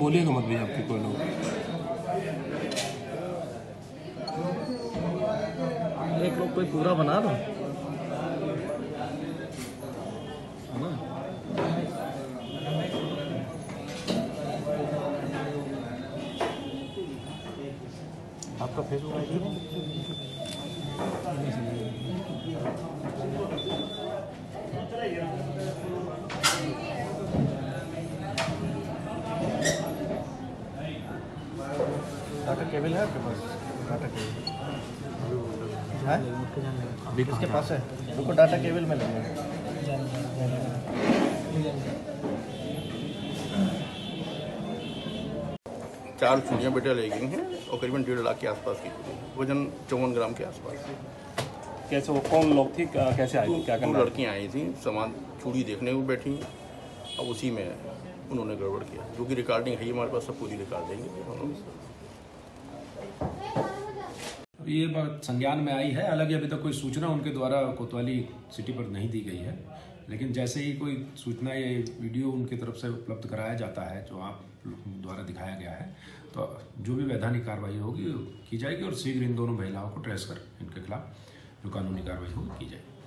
बोलेगा मत भैया आपके कोई लोग। एक लोग कोई पूरा बना दो आपका फेसबुक आईडी डाटा केबल है आपके पास? डाटा केबल है अभी किसके पास है? उनको डाटा केबल में लगेगा। चार चूड़ियाँ बेटा ले गई हैं और करीबन 1.5 लाख के आसपास की वजन 54 ग्राम के आसपास। कैसे वो कौन लोग थी, कैसे आई, क्या करना? लड़कियाँ आई थी सामान चूड़ी देखने को बैठी, अब उसी में उन्होंने गड़बड़ किया, जो कि रिकॉर्डिंग है हमारे पास, सब पूरी रिकॉर्ड देंगे। ये बात संज्ञान में आई है, हालांकि अभी तक कोई सूचना उनके द्वारा कोतवाली सिटी पर नहीं दी गई है, लेकिन जैसे ही कोई सूचना या वीडियो उनकी तरफ से उपलब्ध कराया जाता है जो आप द्वारा दिखाया गया है, तो जो भी वैधानिक कार्रवाई होगी की जाएगी और शीघ्र इन दोनों महिलाओं को ट्रेस कर इनके खिलाफ जो कानूनी कार्रवाई होगी की जाएगी।